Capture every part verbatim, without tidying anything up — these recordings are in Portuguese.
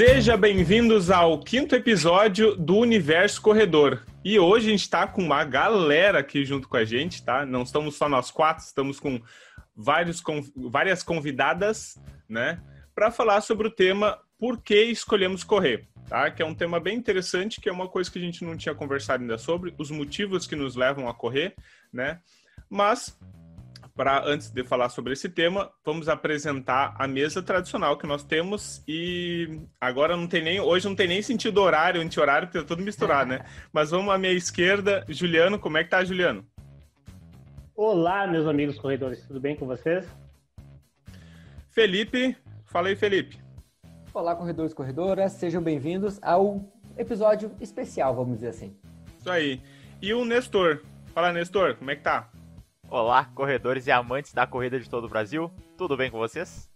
Seja bem-vindos ao quinto episódio do Universo Corredor. E hoje a gente está com uma galera aqui junto com a gente, tá? Não estamos só nós quatro, estamos com, vários, com várias convidadas, né? Para falar sobre o tema Por que escolhemos correr, tá? Que é um tema bem interessante, que é uma coisa que a gente não tinha conversado ainda sobre, os motivos que nos levam a correr, né? Mas... Pra, antes de falar sobre esse tema, vamos apresentar a mesa tradicional que nós temos e agora não tem nem, hoje não tem nem sentido horário, anti-horário, porque tá tudo misturado, né? Mas vamos à minha esquerda, Juliano, como é que tá, Juliano? Olá, meus amigos corredores, tudo bem com vocês? Felipe, fala aí, Felipe. Olá, corredores e corredoras, sejam bem-vindos ao episódio especial, vamos dizer assim. Isso aí. E o Nestor, fala, Nestor, como é que tá? Olá, corredores e amantes da corrida de todo o Brasil, tudo bem com vocês?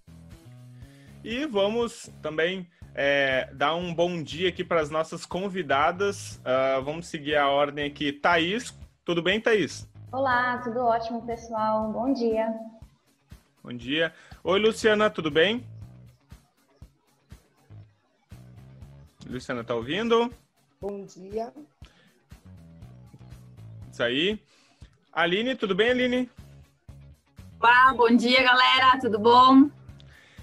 E vamos também é, dar um bom dia aqui para as nossas convidadas, uh, vamos seguir a ordem aqui. Thaís, tudo bem, Thaís? Olá, tudo ótimo, pessoal, bom dia. Bom dia. Oi, Luciana, tudo bem? Luciana, tá ouvindo? Bom dia. Isso aí. Aline, tudo bem, Aline? Olá, bom dia, galera, tudo bom?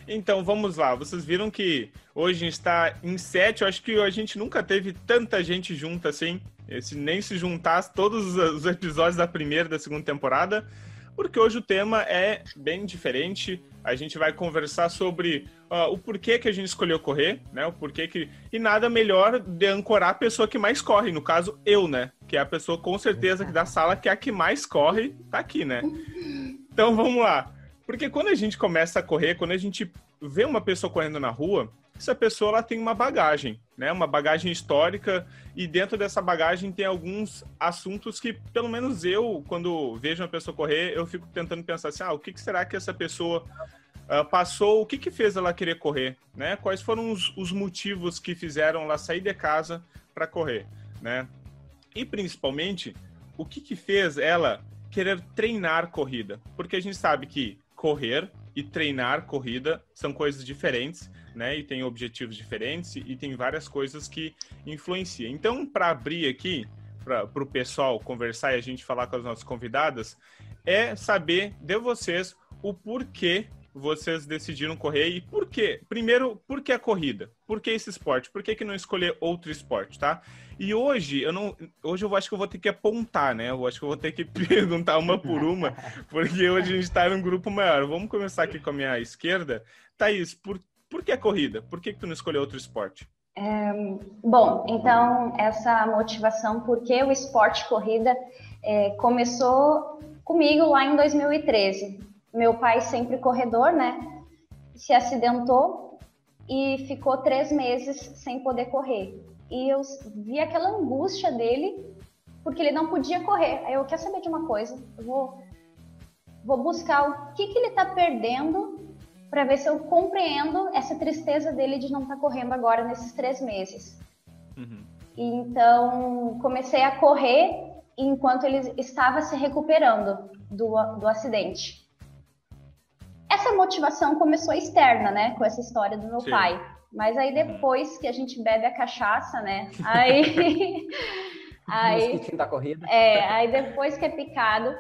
Então, vamos lá. Vocês viram que hoje a gente está em sete. Eu acho que a gente nunca teve tanta gente junta assim. Esse, nem se juntasse todos os episódios da primeira e da segunda temporada. Porque hoje o tema é bem diferente. A gente vai conversar sobre uh, o porquê que a gente escolheu correr, né? O porquê que... E nada melhor de ancorar a pessoa que mais corre, no caso, eu, né? Que é a pessoa, com certeza, que da sala, que é a que mais corre, tá aqui, né? Então, vamos lá. Porque quando a gente começa a correr, quando a gente vê uma pessoa correndo na rua, essa pessoa ela tem uma bagagem, né? Uma bagagem histórica, e dentro dessa bagagem tem alguns assuntos que, pelo menos eu, quando vejo uma pessoa correr, eu fico tentando pensar assim, ah, o que será que essa pessoa uh, passou, o que, que fez ela querer correr, né? Quais foram os, os motivos que fizeram ela sair de casa para correr, né? E, principalmente, o que, que fez ela querer treinar corrida, porque a gente sabe que correr e treinar corrida são coisas diferentes, né? E tem objetivos diferentes e tem várias coisas que influenciam. Então, para abrir aqui, para o pessoal conversar e a gente falar com as nossas convidadas, é saber de vocês o porquê vocês decidiram correr e por quê. Primeiro, por que a corrida? Por que esse esporte? Por que, que não escolher outro esporte, tá? E hoje, eu não... Hoje eu acho que eu vou ter que apontar, né? Eu acho que eu vou ter que perguntar uma por uma, porque hoje a gente tá em um grupo maior. Vamos começar aqui com a minha esquerda. Thaís, por Por que a corrida? Por que que tu não escolheu outro esporte? É, bom, então essa motivação, porque o esporte corrida é, começou comigo lá em dois mil e treze. Meu pai, sempre corredor, né? Se acidentou e ficou três meses sem poder correr. E eu vi aquela angústia dele, porque ele não podia correr. Aí eu, quero saber de uma coisa, eu vou, vou buscar o que, que ele está perdendo para ver se eu compreendo essa tristeza dele de não estar correndo agora nesses três meses. Uhum. Então, comecei a correr enquanto ele estava se recuperando do, do acidente. Essa motivação começou externa, né? Com essa história do meu Sim. pai. Mas aí depois que a gente bebe a cachaça, né? Aí... aí, da corrida. É, aí depois que é picado...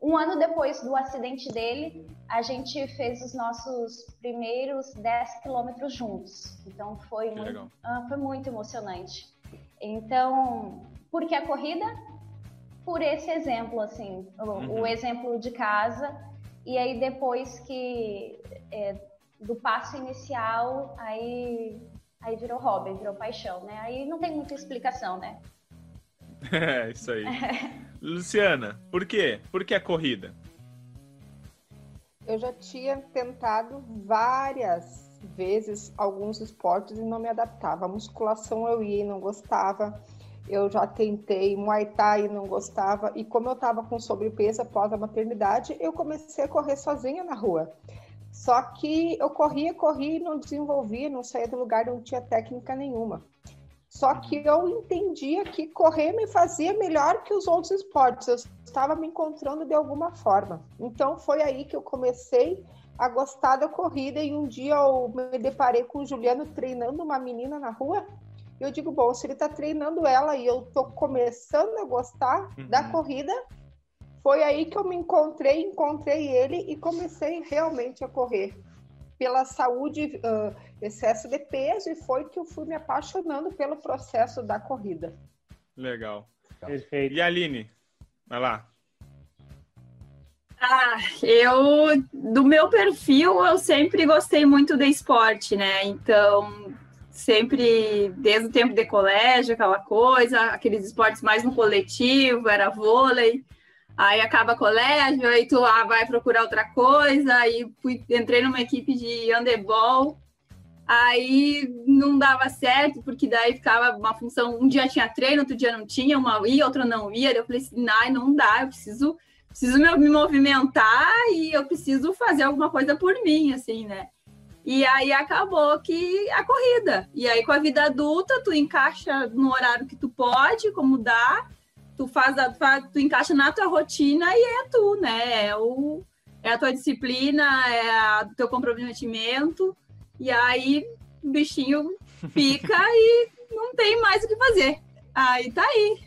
Um ano depois do acidente dele, a gente fez os nossos primeiros dez quilômetros juntos. Então, foi muito, ah, foi muito emocionante. Então, por que a corrida? Por esse exemplo, assim, uhum. o exemplo de casa. E aí, depois que é, do passo inicial, aí, aí virou hobby, virou paixão, né? Aí não tem muita explicação, né? É, isso aí. Luciana, por quê? Por que a corrida? Eu já tinha tentado várias vezes alguns esportes e não me adaptava. A musculação eu ia e não gostava. Eu já tentei Muay Thai e não gostava. E como eu estava com sobrepeso após a maternidade, eu comecei a correr sozinha na rua. Só que eu corria, corria e não desenvolvia, não saía do lugar, não tinha técnica nenhuma. Só que eu entendia que correr me fazia melhor que os outros esportes. Eu estava me encontrando de alguma forma. Então, foi aí que eu comecei a gostar da corrida, e um dia eu me deparei com o Juliano treinando uma menina na rua. E eu digo, bom, se ele tá treinando ela e eu tô começando a gostar uhum. da corrida, foi aí que eu me encontrei, encontrei ele e comecei realmente a correr. Pela saúde, uh, excesso de peso, e foi que eu fui me apaixonando pelo processo da corrida. Legal. Perfeito. E a Aline? Vai lá. Ah, eu, do meu perfil, eu sempre gostei muito de esporte, né? Então, sempre, desde o tempo de colégio, aquela coisa, aqueles esportes mais no coletivo, era vôlei. Aí acaba colégio, aí tu ah, vai procurar outra coisa, aí fui, entrei numa equipe de handebol, aí não dava certo, porque daí ficava uma função, um dia tinha treino, outro dia não tinha, uma ia, outra não ia, daí eu falei assim, nah, não dá, eu preciso, preciso me movimentar e eu preciso fazer alguma coisa por mim, assim, né? E aí acabou que a corrida, e aí com a vida adulta tu encaixa no horário que tu pode, como dá, tu faz, tu encaixa na tua rotina e é tu, né? É, o, é a tua disciplina, é o teu comprometimento, e aí o bichinho pica e não tem mais o que fazer. Aí tá aí.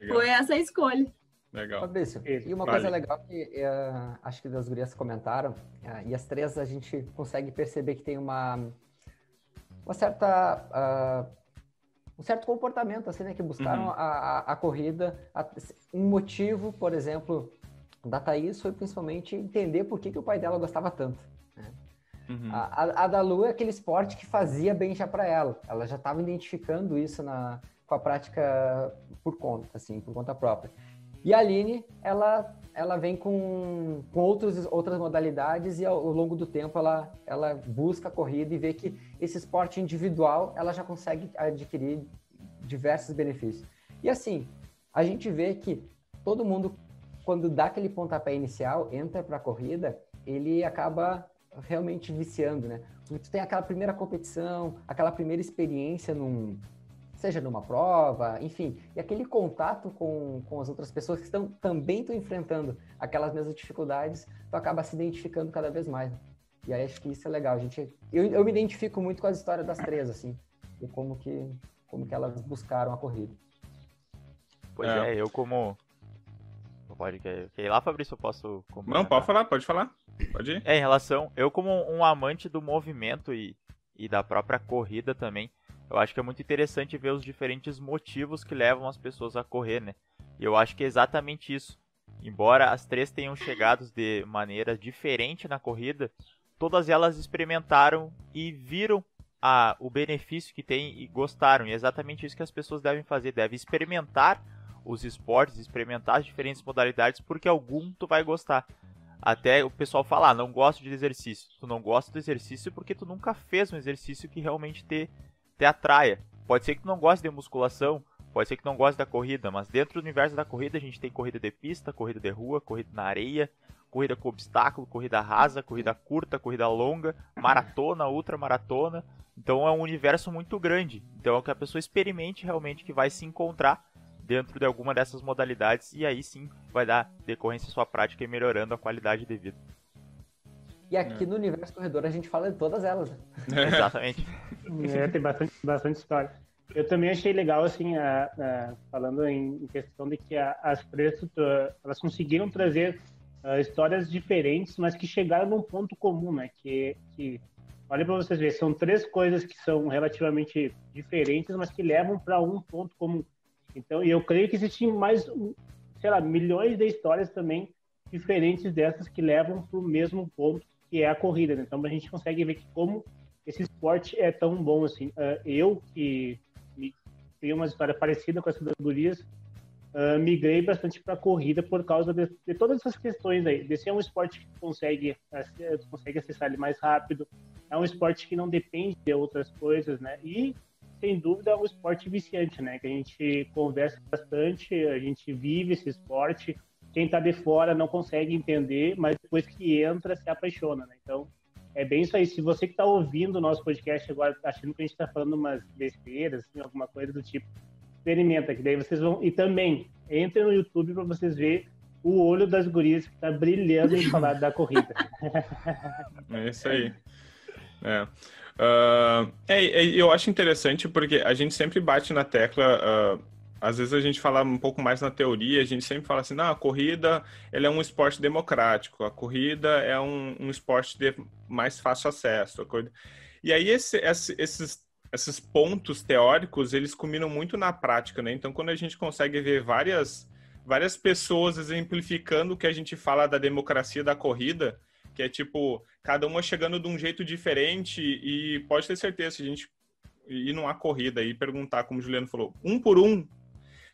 Legal. Foi essa a escolha. Legal. Fabrício, e uma vale. coisa legal que uh, acho que as gurias comentaram, uh, e as três a gente consegue perceber que tem uma, uma certa... Uh, um certo comportamento, assim, né? Que buscaram uhum. a, a, a corrida. A, um motivo, por exemplo, da Thaís foi principalmente entender por que, que o pai dela gostava tanto. Né? Uhum. A, a, a da Lu é aquele esporte que fazia bem já para ela. Ela já estava identificando isso na, com a prática por conta, assim, por conta própria. E a Aline, ela, ela vem com, com outros, outras modalidades e ao, ao longo do tempo ela, ela busca a corrida e vê que esse esporte individual ela já consegue adquirir diversos benefícios. E assim, a gente vê que todo mundo, quando dá aquele pontapé inicial, entra para a corrida, ele acaba realmente viciando, né? Tu tem aquela primeira competição, aquela primeira experiência num... seja numa prova, enfim, e aquele contato com, com as outras pessoas que estão, também estão enfrentando aquelas mesmas dificuldades, tu acaba se identificando cada vez mais. Né? E aí acho que isso é legal. A gente, eu, eu me identifico muito com as histórias das três, assim, e como que, como que elas buscaram a corrida. Pois é, é eu como... Pode ir lá, Fabrício, eu posso... Complementar? Não, pode falar, pode falar. Pode ir. É, em relação... Eu como um amante do movimento e, e da própria corrida também, eu acho que é muito interessante ver os diferentes motivos que levam as pessoas a correr, né? E eu acho que é exatamente isso. Embora as três tenham chegado de maneira diferente na corrida, todas elas experimentaram e viram a, o benefício que tem e gostaram. E é exatamente isso que as pessoas devem fazer. Devem experimentar os esportes, experimentar as diferentes modalidades, porque algum tu vai gostar. Até o pessoal falar, ah, não gosto de exercício. Tu não gosta do exercício porque tu nunca fez um exercício que realmente te... te atraia. Pode ser que tu não goste de musculação, pode ser que não goste da corrida, mas dentro do universo da corrida a gente tem corrida de pista, corrida de rua, corrida na areia, corrida com obstáculo, corrida rasa, corrida curta, corrida longa, maratona, ultramaratona. Então é um universo muito grande. Então é que a pessoa experimente realmente, que vai se encontrar dentro de alguma dessas modalidades, e aí sim vai dar decorrência à sua prática e melhorando a qualidade de vida. E aqui é. no Universo Corredor a gente fala de todas elas. É. Exatamente. É, tem bastante, bastante história. Eu também achei legal, assim, a, a, falando em questão de que a, as três, elas conseguiram trazer a, histórias diferentes, mas que chegaram num ponto comum, né? Que, que olha para vocês verem, são três coisas que são relativamente diferentes, mas que levam para um ponto comum. Então, e eu creio que existem mais, sei lá, milhões de histórias também diferentes dessas que levam para o mesmo ponto, que é a corrida, né? Então a gente consegue ver que como esse esporte é tão bom, assim. Uh, eu, que tenho uma história parecida com essas gurias, uh, migrei bastante para a corrida por causa de, de todas essas questões aí. Desse é um esporte que consegue, uh, consegue acessar ele mais rápido, é um esporte que não depende de outras coisas, né? E, sem dúvida, é um esporte viciante, né? Que a gente conversa bastante, a gente vive esse esporte. Quem está de fora não consegue entender, mas depois que entra, se apaixona, né? Então, é bem isso aí. Se você que está ouvindo o nosso podcast agora, achando que a gente está falando umas besteiras, assim, alguma coisa do tipo, experimenta, que daí vocês vão... E também, entrem no YouTube para vocês verem o olho das gurias que tá brilhando em falar da corrida. É isso aí. É. Uh, é, é, eu acho interessante porque a gente sempre bate na tecla, uh, às vezes a gente fala um pouco mais na teoria, a gente sempre fala assim, não, a corrida ela é um esporte democrático, a corrida é um, um esporte de mais fácil acesso. A corrida... E aí esse, esse, esses, esses pontos teóricos, eles culminam muito na prática, né? Então quando a gente consegue ver várias, várias pessoas exemplificando o que a gente fala da democracia da corrida, que é tipo, cada uma chegando de um jeito diferente e pode ter certeza, se a gente ir numa corrida e perguntar, como o Juliano falou, um por um,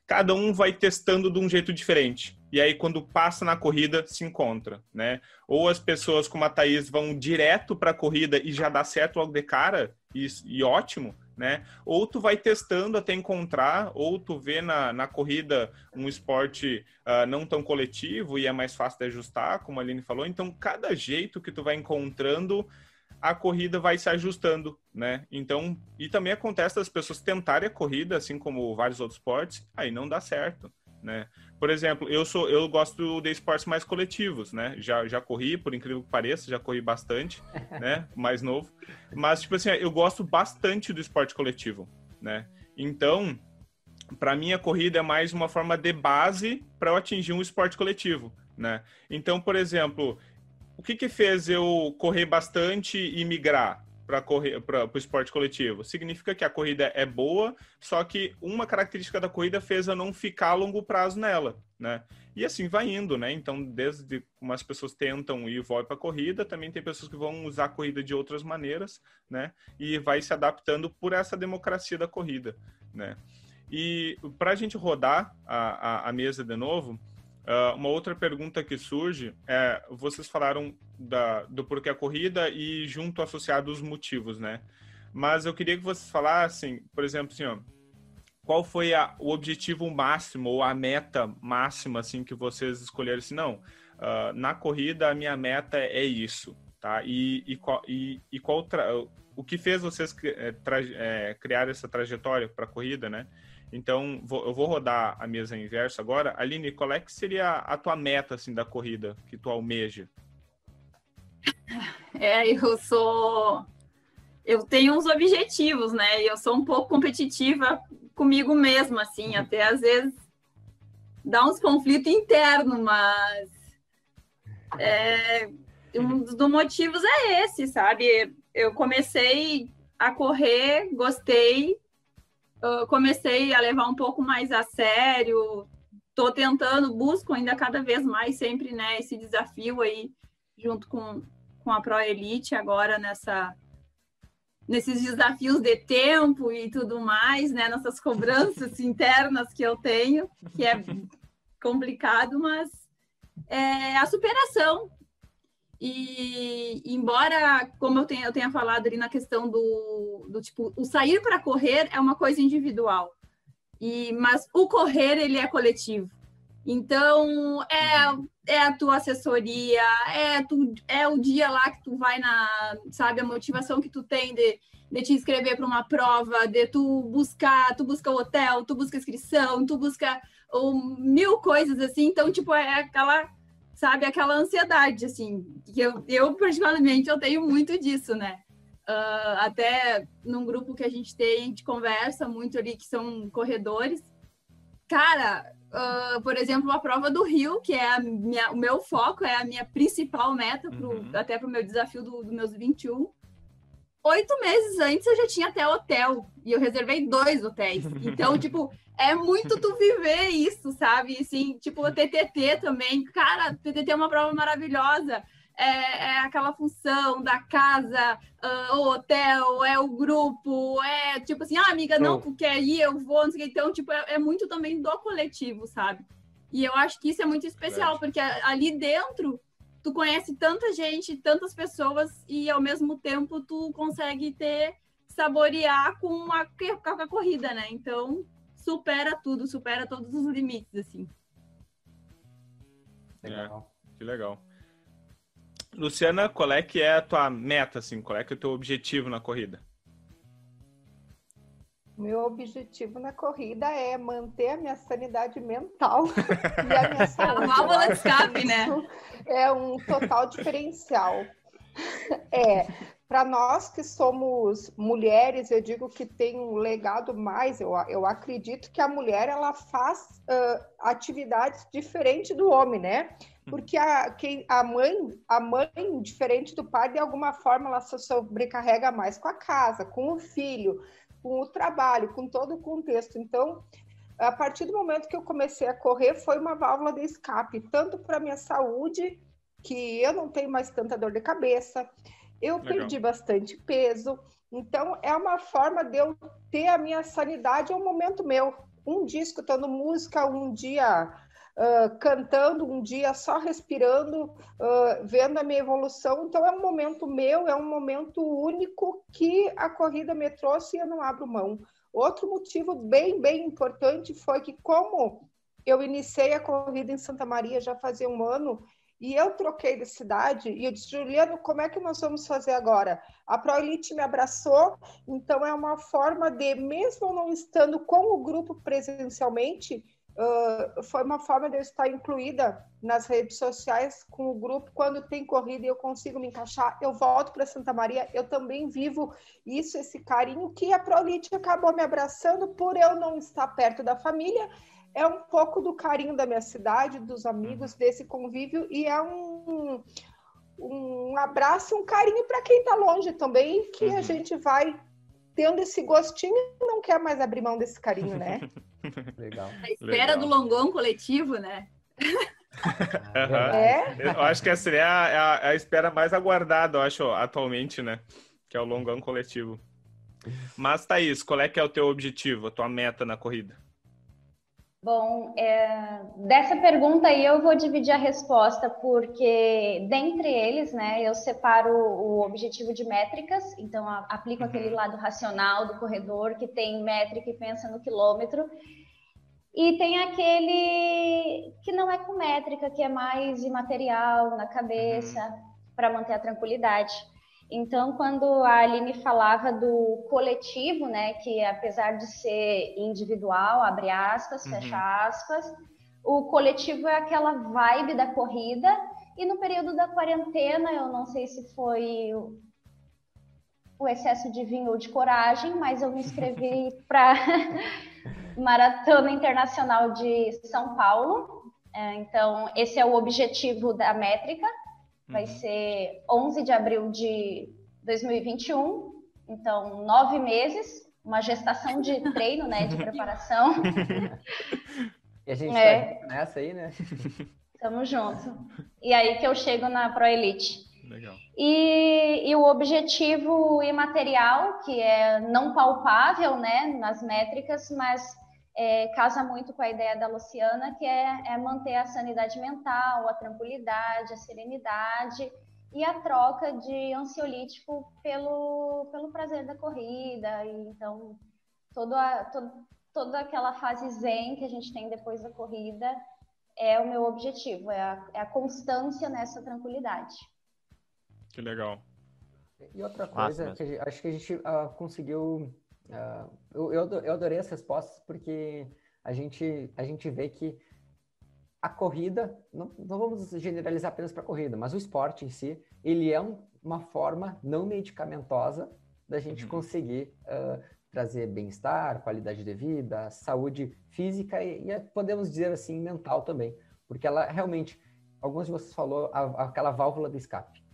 cada um vai testando de um jeito diferente. E aí, quando passa na corrida, se encontra, né? Ou as pessoas, como a Thaís, vão direto para a corrida e já dá certo logo de cara, e, e ótimo, né? Ou tu vai testando até encontrar, ou tu vê na, na corrida um esporte uh, não tão coletivo e é mais fácil de ajustar, como a Aline falou. Então, cada jeito que tu vai encontrando, a corrida vai se ajustando, né? Então, e também acontece das pessoas tentarem a corrida, assim como vários outros esportes, aí não dá certo, né? Por exemplo, eu, sou, eu gosto de esportes mais coletivos, né? Já, já corri, por incrível que pareça, já corri bastante, né? Mais novo. Mas, tipo assim, eu gosto bastante do esporte coletivo, né? Então, para mim, a corrida é mais uma forma de base para eu atingir um esporte coletivo, né? Então, por exemplo, o que que fez eu correr bastante e migrar para correr para o esporte coletivo? Significa que a corrida é boa, só que uma característica da corrida fez eu não ficar a longo prazo nela, né? E assim vai indo, né? Então, desde como as pessoas tentam e vão para a corrida, também tem pessoas que vão usar a corrida de outras maneiras, né? E vai se adaptando por essa democracia da corrida, né? E para a gente rodar a, a, a mesa de novo, Uh, uma outra pergunta que surge é, vocês falaram da, do porquê a corrida e junto associado os motivos, né? Mas eu queria que vocês falassem, por exemplo, assim, ó, qual foi a, o objetivo máximo ou a meta máxima, assim, que vocês escolheram, assim, não, uh, na corrida a minha meta é isso, tá? E, e, qual, e, e qual tra... o que fez vocês tra... é, criar essa trajetória para a corrida, né? Então, vou, eu vou rodar a mesa inversa agora. Aline, qual é que seria a tua meta, assim, da corrida, que tu almeja? É, eu sou... Eu tenho uns objetivos, né? Eu sou um pouco competitiva comigo mesma, assim. Até, às vezes, dá uns conflitos internos, mas... É... Um dos motivos é esse, sabe? Eu comecei a correr, gostei... Eu comecei a levar um pouco mais a sério, estou tentando, busco ainda cada vez mais sempre, né, esse desafio aí, junto com, com a Pro Elite agora, nessa, nesses desafios de tempo e tudo mais, né, nessas cobranças internas que eu tenho, que é complicado, mas é a superação. E embora, como eu tenha, eu tenha falado ali na questão do, do tipo, o sair para correr é uma coisa individual, e, mas o correr, ele é coletivo. Então, é, é a tua assessoria, é, tu, é o dia lá que tu vai na, sabe, a motivação que tu tem de, de te inscrever para uma prova, de tu buscar, tu busca o hotel, tu busca inscrição, tu busca ou, mil coisas assim, então, tipo, é aquela... Sabe, aquela ansiedade, assim, que eu, eu particularmente, eu tenho muito disso, né? Uh, até num grupo que a gente tem, a gente conversa muito ali, que são corredores. Cara, uh, por exemplo, a prova do Rio, que é a minha, o meu foco, é a minha principal meta, pro, uhum. até pro meu desafio dos do meus vinte e um. Oito meses antes eu já tinha até hotel, e eu reservei dois hotéis. Então, tipo... É muito tu viver isso, sabe? Assim, tipo, o T T T também. Cara, T T T é uma prova maravilhosa. É, é aquela função da casa, uh, o hotel, é o grupo, é tipo assim, ah, amiga, não, tu quer ir, eu vou, não sei o que. Então, tipo, é, é muito também do coletivo, sabe? E eu acho que isso é muito especial, porque ali dentro tu conhece tanta gente, tantas pessoas e, ao mesmo tempo, tu consegue ter, saborear com a, com a corrida, né? Então... supera tudo, supera todos os limites, assim. Legal. É, que legal. Luciana, qual é que é a tua meta, assim? Qual é que é o teu objetivo na corrida? Meu objetivo na corrida é manter a minha sanidade mental e a minha saúde. É uma válvula de escape, né? É um total diferencial. É, para nós que somos mulheres, eu digo que tem um legado mais, eu, eu acredito que a mulher, ela faz uh, atividades diferentes do homem, né? Porque a, quem, a, mãe, a mãe, diferente do pai, de alguma forma, ela se sobrecarrega mais com a casa, com o filho, com o trabalho, com todo o contexto. Então, a partir do momento que eu comecei a correr, foi uma válvula de escape, tanto para a minha saúde, que eu não tenho mais tanta dor de cabeça, eu Legal. perdi bastante peso, então é uma forma de eu ter a minha sanidade, é um momento meu, um dia escutando música, um dia uh, cantando, um dia só respirando, uh, vendo a minha evolução, então é um momento meu, é um momento único que a corrida me trouxe e eu não abro mão. Outro motivo bem, bem importante foi que como eu iniciei a corrida em Santa Maria já fazia um ano, e eu troquei de cidade e eu disse, Juliano, como é que nós vamos fazer agora? A Pro Elite me abraçou, então é uma forma de, mesmo não estando com o grupo presencialmente, uh, foi uma forma de eu estar incluída nas redes sociais com o grupo. Quando tem corrida e eu consigo me encaixar, eu volto para Santa Maria, eu também vivo isso, esse carinho que a Pro Elite acabou me abraçando por eu não estar perto da família. É um pouco do carinho da minha cidade, dos amigos, desse convívio, e é um, um abraço, um carinho para quem está longe também, que uhum. a gente vai tendo esse gostinho e não quer mais abrir mão desse carinho, né? Legal. A espera Legal. do longão coletivo, né? É? Eu acho que essa é a, a, a espera mais aguardada, eu acho, atualmente, né? Que é o longão coletivo. Mas, Thaís, qual é que é o teu objetivo, a tua meta na corrida? Bom, é, dessa pergunta aí eu vou dividir a resposta, porque dentre eles, né, eu separo o objetivo de métricas, então a, aplico aquele lado racional do corredor que tem métrica e pensa no quilômetro, e tem aquele que não é com métrica, que é mais imaterial, na cabeça, para manter a tranquilidade. Então, quando a Aline falava do coletivo, né, que apesar de ser individual, abre aspas, uhum. fecha aspas, o coletivo é aquela vibe da corrida, e no período da quarentena, eu não sei se foi o, o excesso de vinho ou de coragem, mas eu me inscrevi para Maratona Internacional de São Paulo, é, então esse é o objetivo da métrica. Vai ser onze de abril de dois mil e vinte e um, então nove meses, uma gestação de treino, né, de preparação. E a gente é. tá nessa aí, né? Tamo junto. E aí que eu chego na Pro Elite. Legal. E, e o objetivo imaterial, que é não palpável, né, nas métricas, mas é, casa muito com a ideia da Luciana, que é, é manter a sanidade mental, a tranquilidade, a serenidade e a troca de ansiolítico pelo, pelo prazer da corrida. E então, todo a, todo, toda aquela fase zen que a gente tem depois da corrida é o meu objetivo, é a, é a constância nessa tranquilidade. Que legal. E outra coisa, Nossa, que acho que a gente uh, conseguiu... Uh, eu, eu adorei as respostas, porque a gente, a gente vê que a corrida, não, não vamos generalizar apenas para a corrida, mas o esporte em si, ele é um, uma forma não medicamentosa da gente uhum. conseguir uh, trazer bem-estar, qualidade de vida, saúde física e, e podemos dizer assim, mental também, porque ela realmente, alguns de vocês falou a, aquela válvula de escape,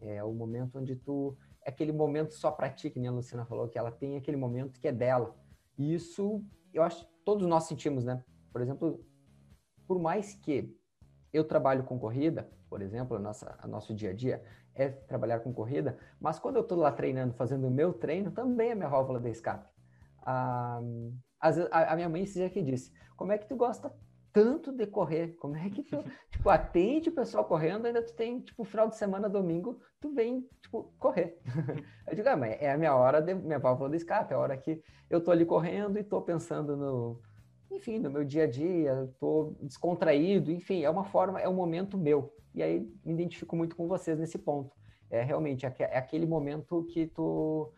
é o momento onde tu aquele momento só para ti, que nem a Luciana falou, que ela tem aquele momento que é dela. E isso, eu acho, todos nós sentimos, né? Por exemplo, por mais que eu trabalho com corrida, por exemplo, a nossa, a nosso dia a dia é trabalhar com corrida, mas quando eu tô lá treinando, fazendo o meu treino, também é minha válvula de escape. Ah, a, a minha mãe dizia que disse, como é que tu gosta tanto de correr? Como é que tu, tipo, atende o pessoal correndo, ainda tu tem, tipo, final de semana, domingo, tu vem, tipo, correr. Eu digo, ah, mas é a minha hora, de, minha válvula de escape, é a hora que eu tô ali correndo e tô pensando no, enfim, no meu dia a dia, tô descontraído, enfim, é uma forma, é um momento meu. E aí, me identifico muito com vocês nesse ponto. É realmente, é aquele momento que tu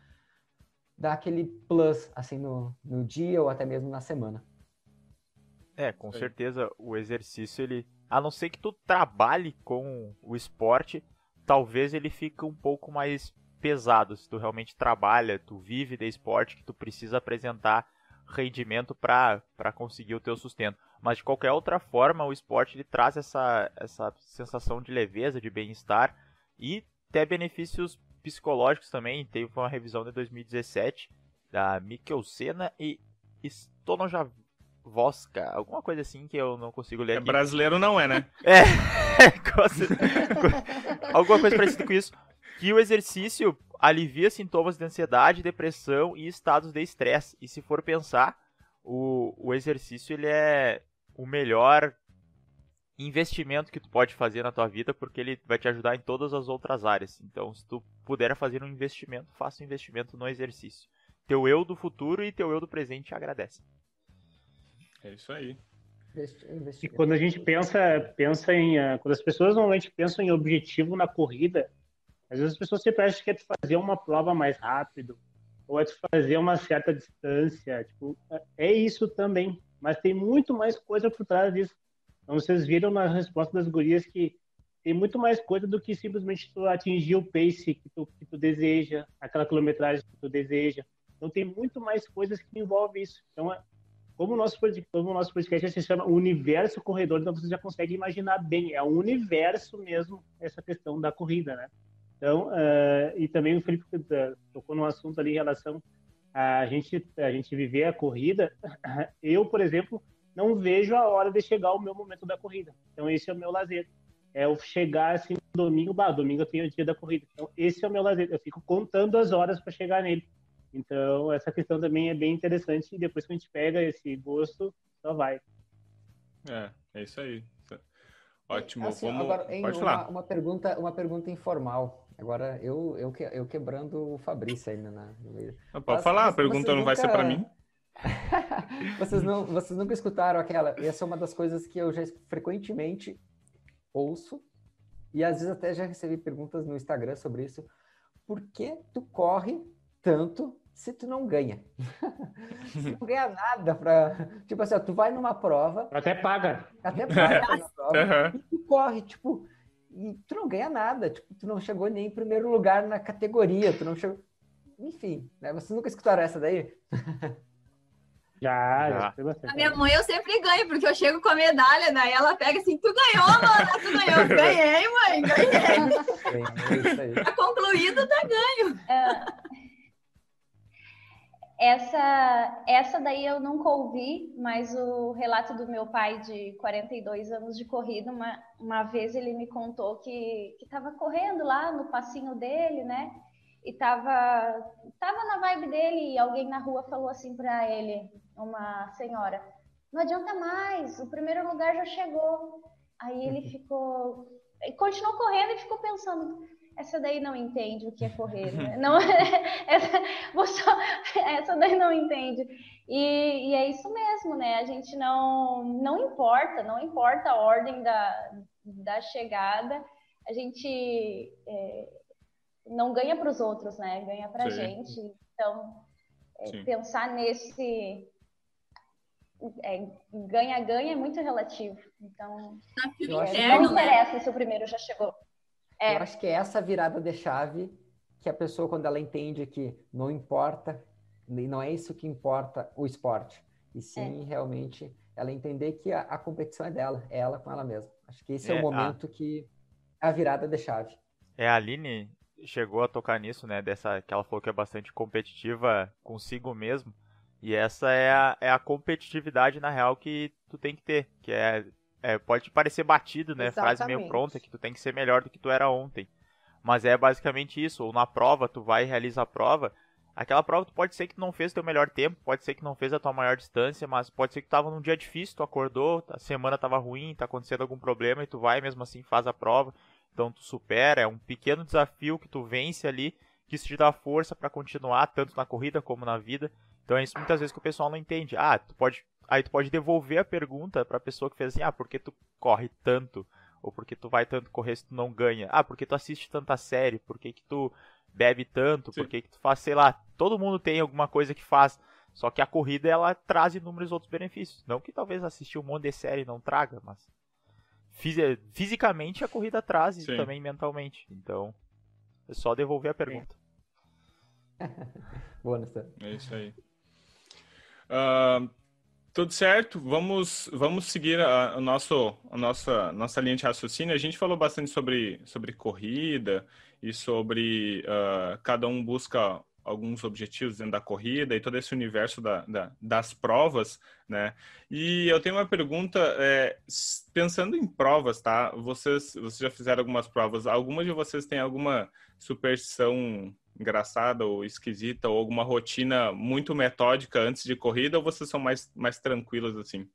dar aquele plus, assim, no, no dia ou até mesmo na semana. É, com certeza o exercício, ele, a não ser que tu trabalhe com o esporte, talvez ele fique um pouco mais pesado. Se tu realmente trabalha, tu vive de esporte, que tu precisa apresentar rendimento para conseguir o teu sustento. Mas de qualquer outra forma, o esporte ele traz essa, essa sensação de leveza, de bem-estar e até benefícios psicológicos também. Teve uma revisão de dois mil e dezessete da Mikkel Senna e Stonojavosca, alguma coisa assim que eu não consigo ler aqui. É brasileiro não é, né? É, alguma coisa parecida com isso. Que o exercício alivia sintomas de ansiedade, depressão e estados de estresse. E se for pensar, o, o exercício ele é o melhor investimento que tu pode fazer na tua vida, porque ele vai te ajudar em todas as outras áreas. Então, se tu puder fazer um investimento, faça um investimento no exercício. Teu eu do futuro e teu eu do presente agradece. É isso aí. E quando a gente pensa, pensa em... Quando as pessoas normalmente pensam em objetivo na corrida, às vezes as pessoas sempre acham que é de fazer uma prova mais rápido, ou é de fazer uma certa distância. Tipo, é isso também, mas tem muito mais coisa por trás disso. Então, vocês viram na resposta das gurias que tem muito mais coisa do que simplesmente tu atingir o pace que tu, que tu deseja, aquela quilometragem que tu deseja. Então, tem muito mais coisas que envolvem isso. Então, como o nosso podcast, como o nosso podcast se chama Universo Corredor, então você já consegue imaginar bem. É um universo mesmo essa questão da corrida, né? Então, uh, e também o Felipe uh, tocou num assunto ali em relação a gente, a gente viver a corrida. Eu, por exemplo... não vejo a hora de chegar o meu momento da corrida. Então, esse é o meu lazer. É eu chegar, assim, domingo, bah, domingo eu tenho o dia da corrida. Então, esse é o meu lazer. Eu fico contando as horas para chegar nele. Então, essa questão também é bem interessante. E depois que a gente pega esse gosto, só vai. É, é isso aí. Ótimo. Assim, Vamos... agora, hein, Pode uma, falar. Uma pergunta, uma pergunta informal. Agora, eu, eu, eu quebrando o Fabrício ainda na... Não, pode mas, falar. Mas, a pergunta não nunca... vai ser para mim. vocês, não, vocês nunca escutaram aquela? Essa é uma das coisas que eu já frequentemente ouço e às vezes até já recebi perguntas no Instagram sobre isso. Por que tu corre tanto se tu não ganha? Se tu não ganha nada pra... Tipo assim, ó, tu vai numa prova... Até paga. Até paga na prova. Uhum. E tu corre, tipo... E tu não ganha nada. Tipo, tu não chegou nem em primeiro lugar na categoria. Tu não chegou... Enfim, né? Vocês nunca escutaram essa daí? Já, já. A minha mãe eu sempre ganho, porque eu chego com a medalha, daí ela pega assim, tu ganhou, mano, tu ganhou. Ganhei, mãe, ganhei. Tá concluído, tá ganho. Essa, essa daí eu nunca ouvi, mas o relato do meu pai de quarenta e dois anos de corrida, uma, uma vez ele me contou que, que tava correndo lá no passinho dele, né? E tava, tava na vibe dele e alguém na rua falou assim pra ele, uma senhora, não adianta mais, o primeiro lugar já chegou. Aí ele ficou, continuou correndo e ficou pensando, essa daí não entende o que é correr, né? Não, essa, vou só, essa daí não entende. E, e é isso mesmo, né? A gente não, não importa, não importa a ordem da, da chegada, a gente... É, não ganha para os outros, né? Ganha para a gente. Então, é, pensar nesse ganha-ganha é, é muito relativo. Então, não interessa se o primeiro já chegou. É. Eu acho que é essa virada de chave que a pessoa, quando ela entende que não importa, não é isso que importa o esporte, e sim é. realmente ela entender que a, a competição é dela, é ela com ela mesma. Acho que esse é, é o momento a... que a virada de chave. É a Aline... chegou a tocar nisso, né, dessa que ela falou que é bastante competitiva consigo mesmo, e essa é a, é a competitividade, na real, que tu tem que ter, que é, é pode parecer batido, né, Exatamente. Frase meio pronta, que tu tem que ser melhor do que tu era ontem, mas é basicamente isso, ou na prova, tu vai e realiza a prova, aquela prova tu pode ser que tu não fez o teu melhor tempo, pode ser que não fez a tua maior distância, mas pode ser que tu tava num dia difícil, tu acordou, a semana tava ruim, tá acontecendo algum problema, e tu vai mesmo assim faz a prova. Então tu supera, é um pequeno desafio que tu vence ali, que isso te dá força para continuar, tanto na corrida como na vida. Então é isso muitas vezes que o pessoal não entende. Ah, tu pode, aí tu pode devolver a pergunta para a pessoa que fez assim, ah, por que tu corre tanto? Ou por que tu vai tanto correr se tu não ganha? Ah, por que tu assiste tanta série? Por que que tu bebe tanto, Sim. porque tu faz, sei lá, todo mundo tem alguma coisa que faz, só que a corrida ela traz inúmeros outros benefícios, não que talvez assistir um monte de série não traga, mas fisi- fisicamente a corrida traz e também mentalmente, então é só devolver a pergunta. Boa, Nestor. É isso aí. Uh, tudo certo, vamos, vamos seguir a, a, nosso, a nossa, nossa linha de raciocínio. A gente falou bastante sobre, sobre corrida e sobre uh, cada um busca alguns objetivos dentro da corrida e todo esse universo da, da, das provas, né? E eu tenho uma pergunta, é, pensando em provas, tá? Vocês, vocês já fizeram algumas provas, alguma de vocês tem alguma superstição engraçada ou esquisita ou alguma rotina muito metódica antes de corrida, ou vocês são mais, mais tranquilos assim?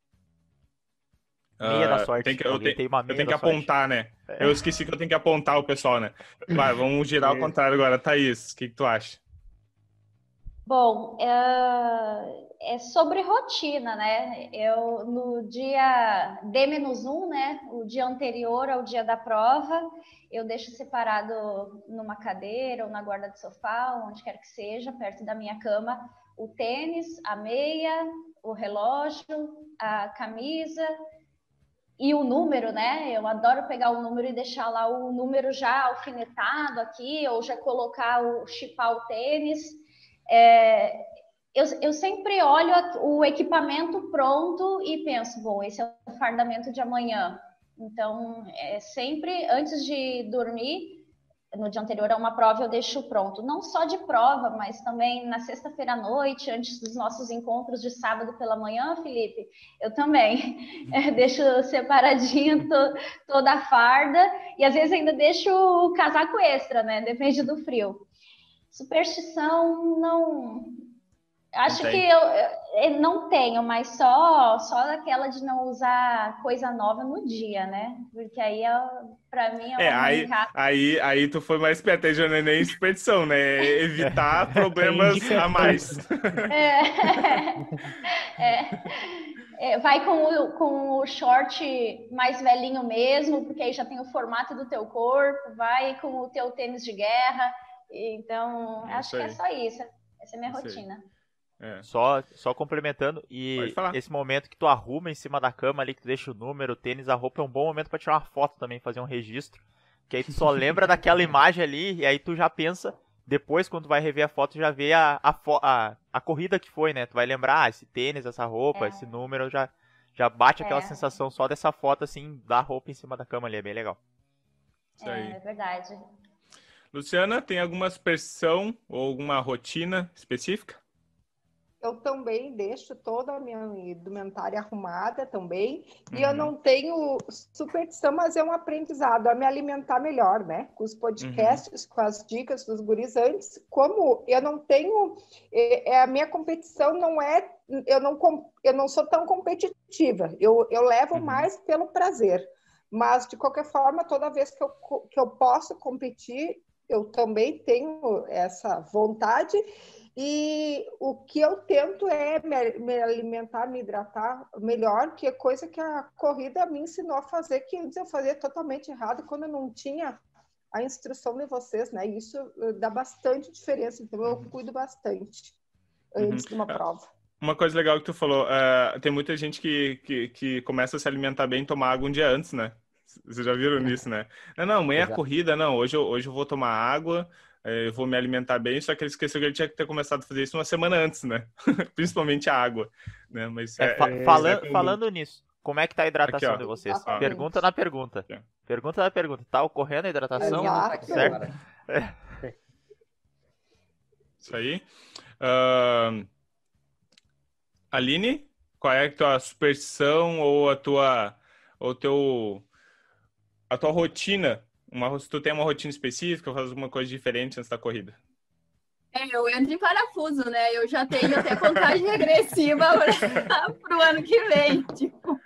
Meia uh, da sorte. Tem que, eu, tem, tem eu tenho que apontar, sorte. Né? É. Eu esqueci que eu tenho que apontar o pessoal, né? Vai, vamos girar ao contrário agora. Thaís, o que, que tu acha? Bom, é, é sobre rotina, né? Eu, no dia D menos um, né? O dia anterior ao dia da prova, eu deixo separado numa cadeira ou na guarda de sofá, onde quer que seja, perto da minha cama, o tênis, a meia, o relógio, a camisa e o número, né? Eu adoro pegar o número e deixar lá o número já alfinetado aqui, ou já colocar o chipar o tênis. É, eu, eu sempre olho a, o equipamento pronto e penso, bom, esse é o fardamento de amanhã. Então, é, sempre antes de dormir, no dia anterior a uma prova, eu deixo pronto. Não só de prova, mas também na sexta-feira à noite, antes dos nossos encontros de sábado pela manhã, Felipe, eu também é, deixo separadinho to, toda a farda e às vezes ainda deixo o casaco extra, né? Depende do frio. Superstição, não... Acho não que eu, eu não tenho, mas só, só aquela de não usar coisa nova no dia, né? Porque aí, pra mim... É, é aí, aí, aí tu foi mais esperta, já não é nem superstição, né? Evitar problemas a mais. É, é, é, vai com o, com o short mais velhinho mesmo, porque aí já tem o formato do teu corpo, vai com o teu tênis de guerra... Então, acho que é só isso. Essa é a minha rotina. É. Só, só complementando, e esse momento que tu arruma em cima da cama ali, que tu deixa o número, o tênis, a roupa, é um bom momento pra tirar uma foto também, fazer um registro. Que aí tu só lembra daquela imagem ali, e aí tu já pensa, depois quando tu vai rever a foto, tu já vê a, a, a, a corrida que foi, né? Tu vai lembrar, ah, esse tênis, essa roupa, é. esse número, já, já bate é. aquela sensação só dessa foto, assim, da roupa em cima da cama ali, é bem legal. Isso aí. É, é verdade. Luciana, tem alguma superstição ou alguma rotina específica? Eu também deixo toda a minha indumentária arrumada também. E uhum. eu não tenho superstição, mas é um aprendizado a me alimentar melhor, né? Com os podcasts, uhum. com as dicas dos guris antes. Como eu não tenho... É, a minha competição não é... Eu não, eu não sou tão competitiva. Eu, eu levo uhum. mais pelo prazer. Mas, de qualquer forma, toda vez que eu, que eu posso competir... Eu também tenho essa vontade e o que eu tento é me alimentar, me hidratar melhor, que é coisa que a corrida me ensinou a fazer, que antes eu fazia totalmente errado quando eu não tinha a instrução de vocês, né? Isso dá bastante diferença, então eu cuido bastante antes uhum. de uma prova. Uma coisa legal que tu falou, uh, tem muita gente que, que, que começa a se alimentar bem e tomar água um dia antes, né? Vocês já viram nisso, né? Não, não, amanhã é corrida, não. Hoje eu, hoje eu vou tomar água, eu vou me alimentar bem, só que ele esqueceu que ele tinha que ter começado a fazer isso uma semana antes, né? Principalmente a água. Né? Mas é, é, fa- é, falando, é falando nisso, como é que tá a hidratação aqui, de vocês? Ah, pergunta na pergunta. Aqui, pergunta na pergunta. Tá ocorrendo a hidratação? Exato, certo? É. Isso aí. Uh... Aline, qual é a tua superstição ou a tua... ou teu... a tua rotina, uma, se tu tem uma rotina específica, ou faz alguma coisa diferente antes da corrida? É, eu entro em parafuso, né? Eu já tenho até contagem regressiva para o ano que vem, tipo.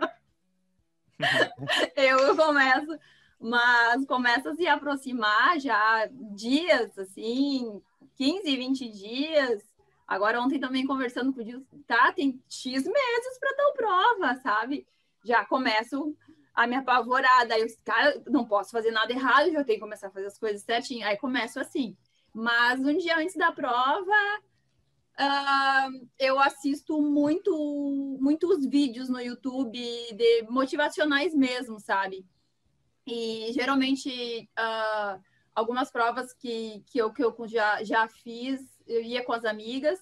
Eu começo, mas começo a se aproximar já dias, assim, quinze, vinte dias. Agora, ontem também conversando com o Dio, tá, tem X meses para tal prova, sabe? Já começo... a minha apavorada, aí eu, cara, não posso fazer nada errado, já tenho que começar a fazer as coisas certinho, aí começo assim, Mas um dia antes da prova, uh, eu assisto muito, muitos vídeos no YouTube de motivacionais mesmo, sabe? E geralmente uh, algumas provas que, que eu, que eu já, já fiz, eu ia com as amigas.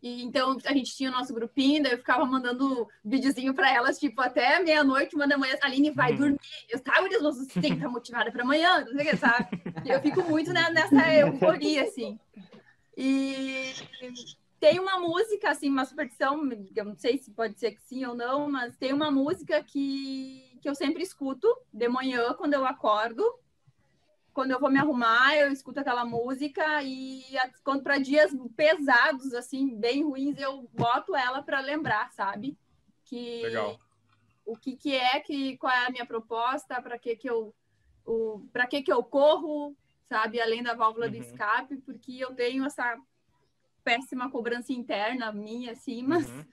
E então a gente tinha o nosso grupinho, daí eu ficava mandando videozinho para elas, tipo, até meia-noite, uma da manhã, a Aline vai dormir. Eu sabe, eles vão tem que estar motivada para amanhã, não sei o que, sabe? Eu fico muito né, nessa euforia, assim. E tem uma música, assim, uma superstição, eu não sei se pode ser que sim ou não, mas tem uma música que, que eu sempre escuto de manhã, quando eu acordo. Quando eu vou me arrumar, eu escuto aquela música e quando para dias pesados, assim, bem ruins, eu boto ela para lembrar, sabe? Que legal. O que que é, que, qual é a minha proposta, para que que eu, para que que eu corro, sabe? Além da válvula uhum. do escape, porque eu tenho essa péssima cobrança interna minha, assim, mas uhum.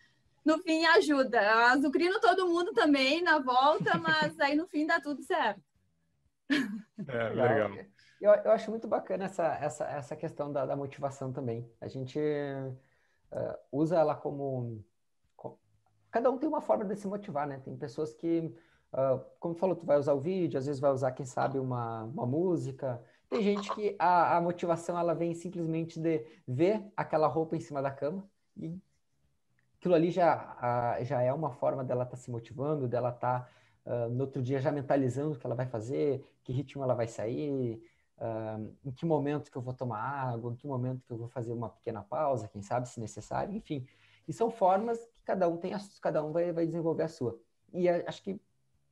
no fim ajuda. Azucrino todo mundo também na volta, mas aí no fim dá tudo certo. É, legal. legal. Eu, eu acho muito bacana essa, essa, essa questão da, da motivação também. A gente uh, usa ela como, como... Cada um tem uma forma de se motivar, né? Tem pessoas que, uh, como tu falou, tu vai usar o vídeo, às vezes vai usar, quem sabe, uma, uma música. Tem gente que a, a motivação, ela vem simplesmente de ver aquela roupa em cima da cama e aquilo ali já, a, já é uma forma dela estar tá se motivando, dela estar... Tá, Uh, no outro dia já mentalizando o que ela vai fazer, que ritmo ela vai sair, uh, em que momento que eu vou tomar água, em que momento que eu vou fazer uma pequena pausa, quem sabe, se necessário, enfim. E são formas que cada um tem, a, cada um vai, vai desenvolver a sua. E a, acho que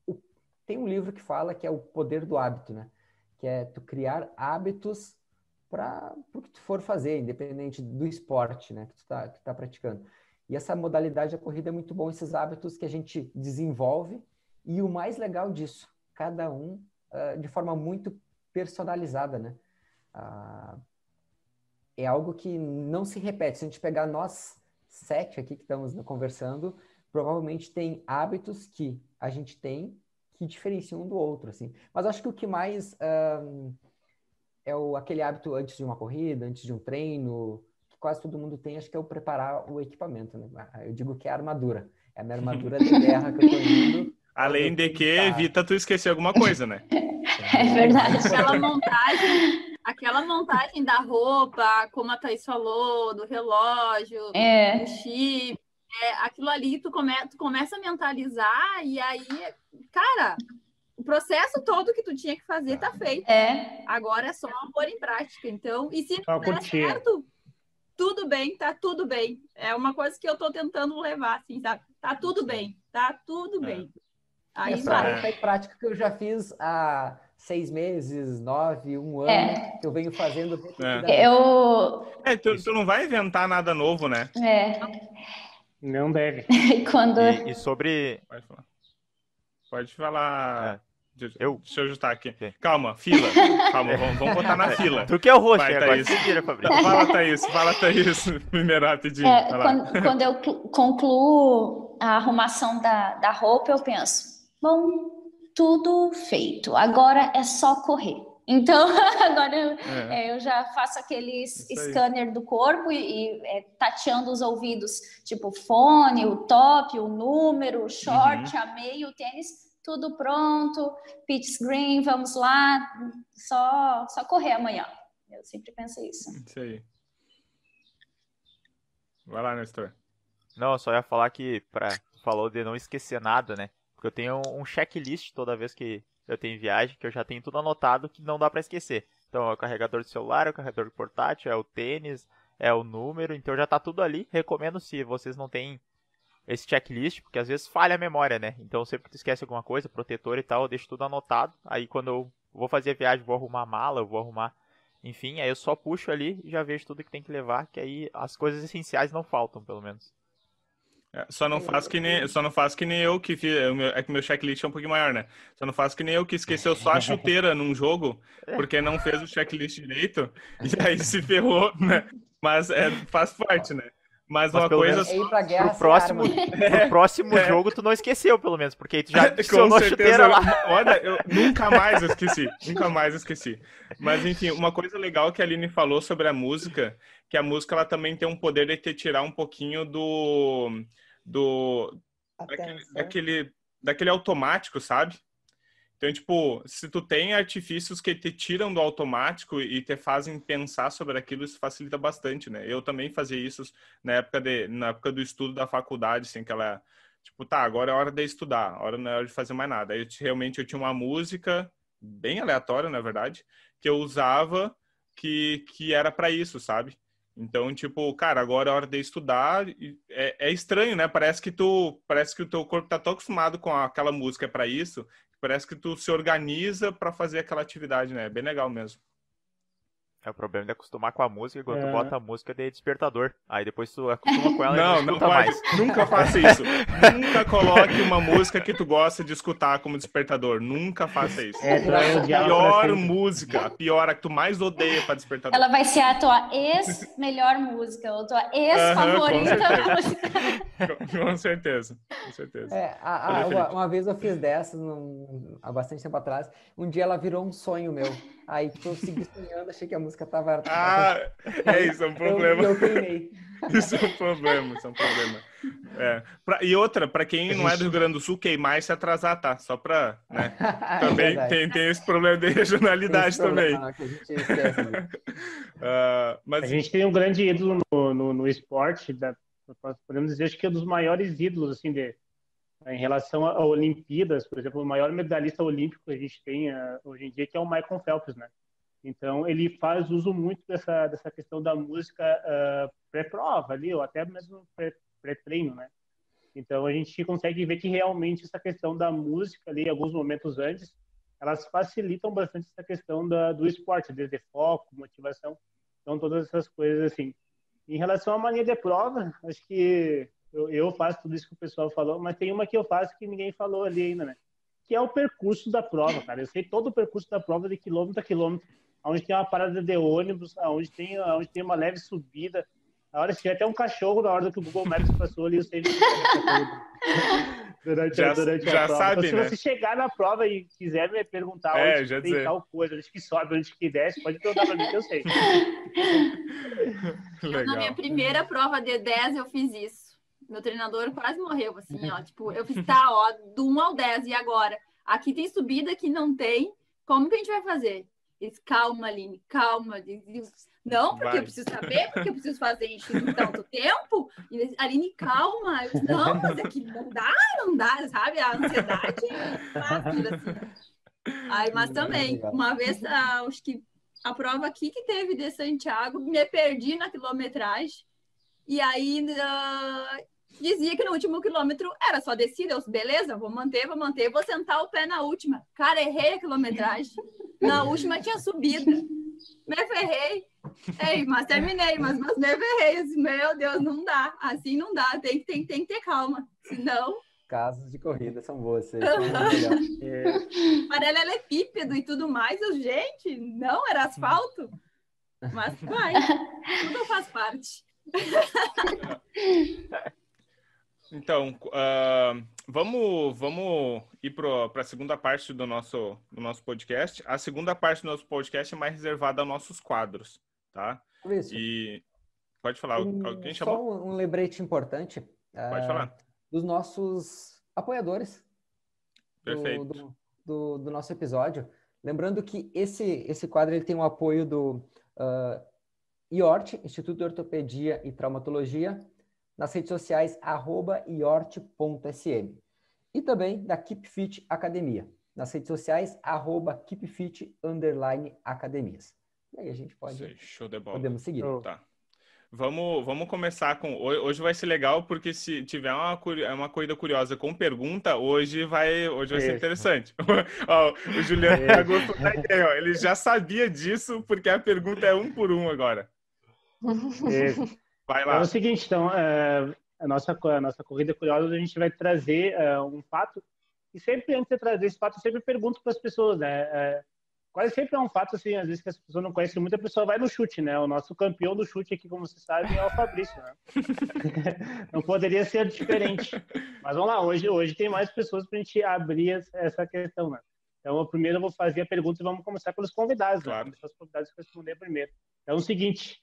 o, tem um livro que fala que é o poder do hábito, né? Que é tu criar hábitos para o que tu for fazer, independente do esporte, né? Que tu tá, que tá praticando. E essa modalidade da corrida é muito bom, esses hábitos que a gente desenvolve. E o mais legal disso, cada um uh, de forma muito personalizada, né? Uh, é algo que não se repete. Se a gente pegar nós sete aqui que estamos conversando, provavelmente tem hábitos que a gente tem que diferenciam um do outro, assim. Mas acho que o que mais uh, é o, aquele hábito antes de uma corrida, antes de um treino, que quase todo mundo tem, acho que é o preparar o equipamento, né? Eu digo que é a armadura. É a minha armadura de guerra que eu tô indo. Além de que evita tu esquecer alguma coisa, né? É verdade. Aquela montagem, aquela montagem da roupa, como a Thaís falou, do relógio, é. do chip, é, aquilo ali tu, come, tu começa a mentalizar e aí, cara, o processo todo que tu tinha que fazer tá feito. É. Agora é só pôr em prática, então. E se não der certo, tudo bem, tá tudo bem. É uma coisa que eu tô tentando levar, assim, tá, tá tudo bem, tá tudo bem. É. Aí essa é prática que eu já fiz há seis meses, nove, um ano, é. que eu venho fazendo. É. Eu... É, tu, tu não vai inventar nada novo, né? É. Não deve. Quando... E, e sobre... Pode falar. Pode falar... É. Eu? Deixa eu ajustar aqui. É. Calma, fila. Calma, vamos, vamos botar na fila. Tu que é o roxo, vai, agora. Se vira, Fabrício. Fala, Thaís. Fala, Thaís. Primeiro, rapidinho. É, quando, quando eu concluo a arrumação da, da roupa, eu penso... Bom, tudo feito. Agora é só correr. Então, agora eu, é. eu já faço aquele scanner do corpo e, e é, tateando os ouvidos. Tipo, fone, o top, o número, o short, uhum. a meia, o tênis. Tudo pronto. Pitch green, vamos lá. Só, só correr amanhã. Eu sempre penso isso. Isso aí. Vai lá, Nestor. Não, eu só ia falar que pra, falou de não esquecer nada, né? Porque eu tenho um checklist toda vez que eu tenho viagem, que eu já tenho tudo anotado que não dá pra esquecer. Então é o carregador do celular, é o carregador do portátil, é o tênis, é o número. Então já tá tudo ali. Recomendo se vocês não têm esse checklist, porque às vezes falha a memória, né? Então sempre que tu esquece alguma coisa, protetor e tal, eu deixo tudo anotado. Aí quando eu vou fazer a viagem, vou arrumar a mala, eu vou arrumar... Enfim, aí eu só puxo ali e já vejo tudo que tem que levar, que aí as coisas essenciais não faltam, pelo menos. É, só não faço que nem, só não faço que nem eu que fiz, é que meu checklist é um pouquinho maior, né? Só não faço que nem eu que esqueceu só a chuteira num jogo, porque não fez o checklist direito, e aí se ferrou, né? Mas é, faz parte, né? Mas, Mas uma coisa... É ir pra guerra, pro próximo, é. pro próximo é. jogo tu não esqueceu, pelo menos, porque aí tu já adicionou chuteira lá. Olha, eu nunca mais esqueci, nunca mais esqueci. Mas, enfim, uma coisa legal que a Aline falou sobre a música, que a música ela também tem um poder de te tirar um pouquinho do... do daquele, daquele, daquele automático, sabe? Então, tipo, se tu tem artifícios que te tiram do automático e te fazem pensar sobre aquilo, isso facilita bastante, né? Eu também fazia isso na época, de, na época do estudo da faculdade, assim, que ela... Tipo, tá, agora é hora de estudar, agora não é hora de fazer mais nada. Aí, eu, realmente, eu tinha uma música, bem aleatória, na verdade, que eu usava, que, que era pra isso, sabe? Então, tipo, cara, agora é hora de estudar. É, é estranho, né? Parece que, tu, parece que o teu corpo tá tão acostumado com aquela música pra isso... Parece que tu se organiza pra fazer aquela atividade, né? É bem legal mesmo. É, o problema de acostumar com a música, quando é. tu bota a música de despertador. Aí depois tu acostuma com ela não, e não escuta não mais. Nunca faça isso. Nunca coloque uma música que tu gosta de escutar como despertador. Nunca faça isso. É, a pior música, a pior, a que tu mais odeia pra despertador. Ela vai ser a tua ex-melhor música, ou a tua ex-favorita uh-huh, música. Com certeza, com certeza. É, a, a, uma, uma vez eu fiz dessas, num, há bastante tempo atrás. Um dia ela virou um sonho meu. Aí, tipo, eu segui sonhando, achei que a música tava... Ah, é isso, é um problema. Eu, eu treinei. Isso é um problema, isso é um problema. É. Pra, e outra, pra quem não é do Rio Grande do Sul, queimar e se atrasar, tá? Só pra, né? Também é tem, tem esse problema de regionalidade também. Problema, que a gente esquece, né? uh, mas... A gente tem um grande ídolo no, no, no esporte, da, podemos dizer que é um dos maiores ídolos, assim, de... Em relação a Olimpíadas, por exemplo, o maior medalhista olímpico que a gente tem uh, hoje em dia, que é o Michael Phelps, né? Então, ele faz uso muito dessa, dessa questão da música uh, pré-prova ali, ou até mesmo pré-treino, né? Então, a gente consegue ver que realmente essa questão da música ali, alguns momentos antes, elas facilitam bastante essa questão da, do esporte, desde foco, motivação, então todas essas coisas assim. Em relação à mania de prova, acho que... Eu, eu faço tudo isso que o pessoal falou, mas tem uma que eu faço que ninguém falou ali ainda, né? Que é o percurso da prova, cara. Eu sei todo o percurso da prova de quilômetro a quilômetro, onde tem uma parada de ônibus, onde tem, onde tem uma leve subida. A hora que tiver até um cachorro na hora que o Google Maps passou ali, eu sei que durante, já, durante já a prova. Sabe, então, né? Se você chegar na prova e quiser me perguntar é, onde tem tal coisa, onde que sobe, onde que desce, pode perguntar pra mim que eu sei. Legal. Eu, na minha primeira prova de dez, eu fiz isso. Meu treinador quase morreu, assim, ó. Tipo, eu fiz, tá, ó, do um ao dez, e agora? Aqui tem subida, aqui não tem. Como que a gente vai fazer? Ele disse, calma, Aline, calma. Não, porque vai. Eu preciso saber, porque eu preciso fazer isso em tanto tempo. E ele disse, Aline, calma. Eu disse, não, mas aqui não dá, não dá, sabe? A ansiedade é fácil, assim. Aí, mas também, uma vez, acho que a prova aqui que teve de Santiago, me perdi na quilometragem. E aí... Uh... Dizia que no último quilômetro era só descida. Eu disse, beleza, vou manter, vou manter, vou sentar o pé na última. Cara, errei a quilometragem. Na última tinha subida. Me ferrei. Ei, mas terminei, mas, mas me ferrei. Disse, meu Deus, não dá. Assim não dá. Tem, tem, tem que ter calma. Senão... Casos de corrida são vocês. é. Paralelepípedo e tudo mais. Eu, gente, não, era asfalto. Mas vai. Tudo faz parte. Então, uh, vamos, vamos ir para a segunda parte do nosso, do nosso podcast. A segunda parte do nosso podcast é mais reservada aos nossos quadros, tá? Isso. E pode falar, um, alguém chamou? Só um lembrete importante. Pode uh, falar. Dos nossos apoiadores. Perfeito. Do, do, do, do nosso episódio. Lembrando que esse, esse quadro ele tem o apoio do uh, Iort, Instituto de Ortopedia e Traumatologia, nas redes sociais, arroba iort ponto s m. E também da KeepFit Academia, nas redes sociais, arroba KeepFit underline academias. E aí a gente pode... Sei, show de bola. Podemos seguir. Oh. Tá. Vamos, vamos começar com... Hoje vai ser legal, porque se tiver uma, uma corrida curiosa com pergunta, hoje vai, hoje vai ser interessante. Ó, o Juliano já gostou da ideia, ó. Ele já sabia disso, porque a pergunta é um por um agora. Isso. Vai lá. É o seguinte, então, uh, a, nossa, a nossa corrida curiosa, a gente vai trazer uh, um fato, e sempre antes de trazer esse fato, eu sempre pergunto para as pessoas, né, uh, quase sempre é um fato, assim, às vezes que as pessoas não conhecem muito, a pessoa vai no chute, né? O nosso campeão do chute aqui, como vocês sabem, é o Fabrício, né? Não poderia ser diferente. Mas vamos lá, hoje, hoje tem mais pessoas pra gente abrir essa questão, né? Então, primeiro eu vou fazer a pergunta e vamos começar pelos convidados, claro. Né? Vamos deixar os convidados responder primeiro. Então, é o seguinte,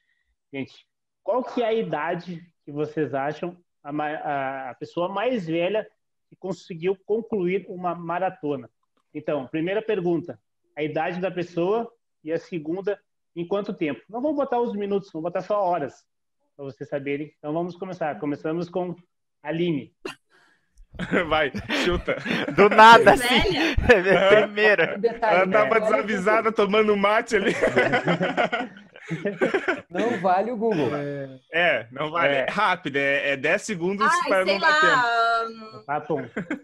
gente, qual que é a idade que vocês acham a, a, a pessoa mais velha que conseguiu concluir uma maratona? Então, primeira pergunta, a idade da pessoa, e a segunda, em quanto tempo? Não vou botar os minutos, vou botar só horas, para vocês saberem. Então vamos começar. Começamos com a Aline. Vai, chuta. Do nada, assim. Primeira. Ela tava desavisada, tomando mate ali. Não vale o Google. É, é não vale. É, é rápido, é, é dez segundos Ai, para não bater. Um...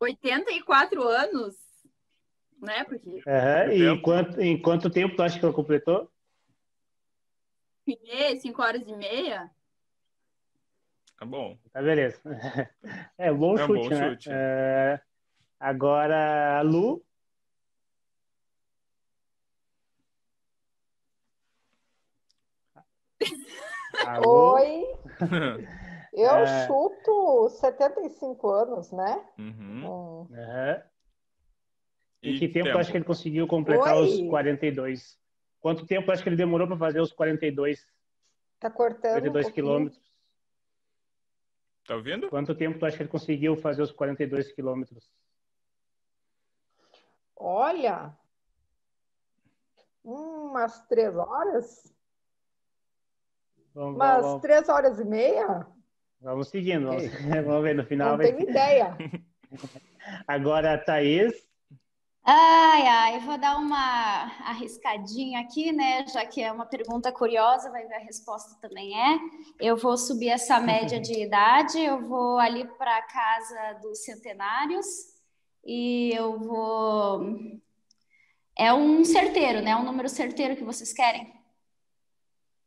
oitenta e quatro anos, né? Porque... Uhum. E em quanto, em quanto tempo tu acha que ela completou? cinco horas e meia. Tá bom. Tá, beleza. É, bom, é um chute, bom, né? Chute. É... Agora, Lu. Alô? Oi. Eu é... chuto setenta e cinco anos, né? Uhum. Hum. Uhum. E, e que tempo, tempo acho que ele conseguiu completar Oi. os quarenta e dois? Quanto tempo acho que ele demorou para fazer os quarenta e dois? Tá cortando quarenta e dois um quilômetros. Tá ouvindo? Quanto tempo tu acha que ele conseguiu fazer os quarenta e dois quilômetros? Olha, umas três horas? Vamos, umas vamos. três horas e meia? Vamos seguindo, vamos, vamos ver no final. Não vai... tenho ideia. Agora, Thaís. Ai, ai, eu vou dar uma arriscadinha aqui, né? Já que é uma pergunta curiosa, vai ver a resposta também é. Eu vou subir essa média de idade, eu vou ali para a casa dos centenários e eu vou... É um certeiro, né? Um número certeiro que vocês querem.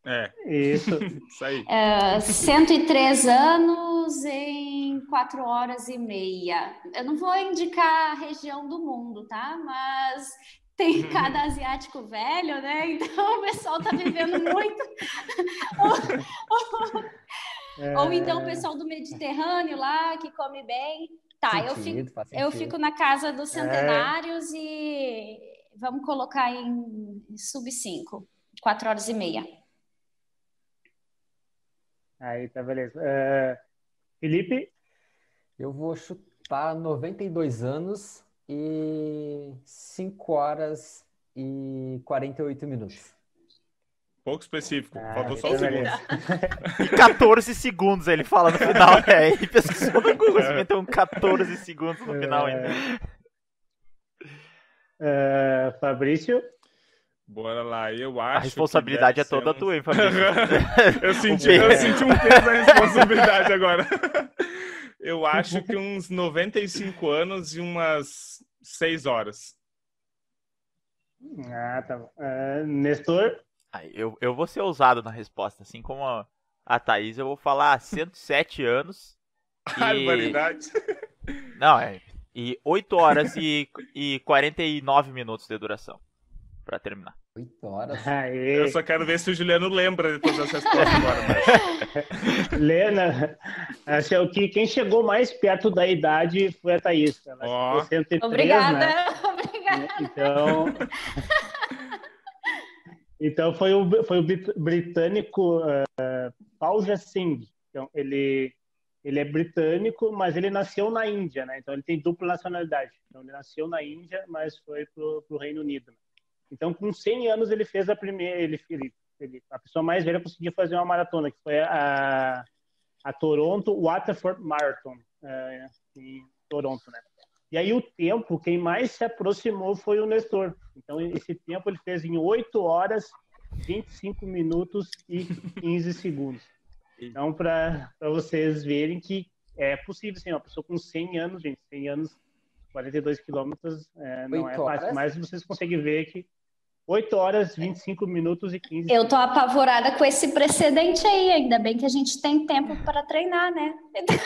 É, isso. Isso aí. É, cento e três anos em quatro horas e meia. Eu não vou indicar a região do mundo, tá? Mas tem cada asiático velho, né? Então o pessoal tá vivendo muito. ou, ou, é... ou então o pessoal do Mediterrâneo lá, que come bem. Tá, sentido, eu, fico, eu fico na casa dos centenários é... e vamos colocar em sub cinco. quatro horas e meia. Aí, tá, beleza. Uh, Felipe? Eu vou chutar noventa e dois anos e cinco horas e quarenta e oito minutos. Pouco específico, ah, faltou só um segundo. E quatorze segundos ele fala no final. É, ele pesquisou no Google, então quatorze segundos no final ainda. Uh, uh, Fabrício? Bora lá, eu acho. A responsabilidade que é toda um... tua, hein, Fabrício? eu, senti, eu senti um peso da responsabilidade agora. Eu acho que uns noventa e cinco anos e umas seis horas. Ah, tá bom. Uh, Nestor? Ah, eu, eu vou ser ousado na resposta. Assim como a, a Thaís, eu vou falar cento e sete anos. Barbaridade. E... Não, é. E oito horas e, e quarenta e nove minutos de duração. Pra terminar. oito horas. Aê. Eu só quero ver se o Juliano lembra depois dessa história agora. Mas... Lena, acho que quem chegou mais perto da idade foi a Thaís. Ela oh. cento e três, obrigada, né? Obrigada. Então, então foi, o, foi o britânico uh, Paul Jassim. Então, ele, ele é britânico, mas ele nasceu na Índia, né? Então ele tem dupla nacionalidade. Então ele nasceu na Índia, mas foi pro, pro Reino Unido, né? Então, com cem anos, ele fez a primeira... Ele, ele, ele, a pessoa mais velha conseguiu fazer uma maratona, que foi a, a Toronto Waterford Marathon, é, em Toronto, né? E aí, o tempo, quem mais se aproximou foi o Nestor. Então, esse tempo ele fez em oito horas, vinte e cinco minutos e quinze segundos. Então, para vocês verem que é possível, sim, uma pessoa com cem anos, gente, cem anos, quarenta e dois quilômetros, é, não é fácil, mas vocês conseguem ver que oito horas, vinte e cinco minutos e quinze. Eu tô apavorada com esse precedente aí, ainda bem que a gente tem tempo para treinar, né? Então,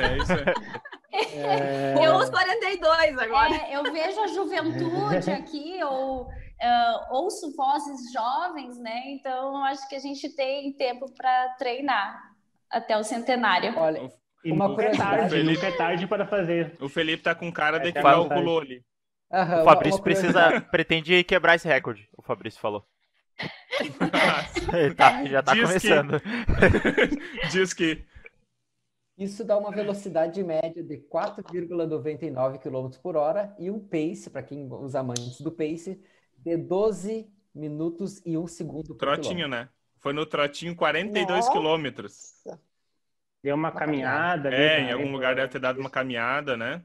é isso aí. É... Eu uso quarenta e dois agora. É, eu vejo a juventude aqui, ou uh, ouço vozes jovens, né? Então, acho que a gente tem tempo para treinar até o centenário. Olha, e uma nunca coisa é tarde, Felipe... nunca é tarde para fazer. O Felipe tá com cara de é que calculou ali. Aham, o Fabrício precisa, pretende quebrar esse recorde, o Fabrício falou. Tá, já tá diz começando. Que... Diz que... Isso dá uma velocidade média de quatro vírgula noventa e nove quilômetros por hora e um pace, para quem os amantes do pace, de doze minutos e um segundo. Trotinho, né? Foi no trotinho quarenta e dois quilômetros. Deu uma, uma caminhada. caminhada. É, né? Em algum lugar deve ter dado uma caminhada, né?